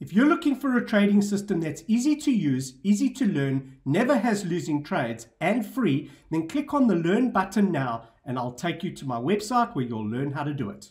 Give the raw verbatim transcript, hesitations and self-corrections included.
If you're looking for a trading system that's easy to use, easy to learn, never has losing trades, and free, then click on the Learn button now, and I'll take you to my website where you'll learn how to do it.